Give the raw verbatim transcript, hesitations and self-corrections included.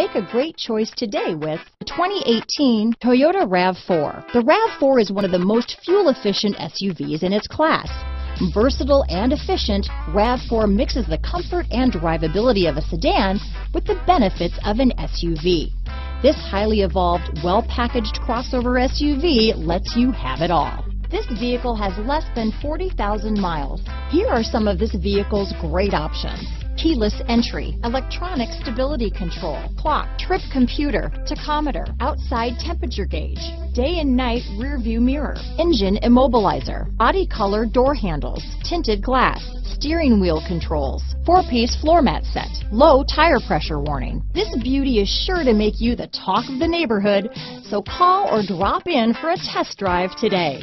Make a great choice today with the twenty eighteen Toyota RAV four. The RAV four is one of the most fuel-efficient S U Vs in its class. Versatile and efficient, RAV four mixes the comfort and drivability of a sedan with the benefits of an S U V. This highly evolved, well-packaged crossover S U V lets you have it all. This vehicle has less than forty thousand miles. Here are some of this vehicle's great options: keyless entry, electronic stability control, clock, trip computer, tachometer, outside temperature gauge, day and night rear view mirror, engine immobilizer, body color door handles, tinted glass, steering wheel controls, four-piece floor mat set, low tire pressure warning. This beauty is sure to make you the talk of the neighborhood, so call or drop in for a test drive today.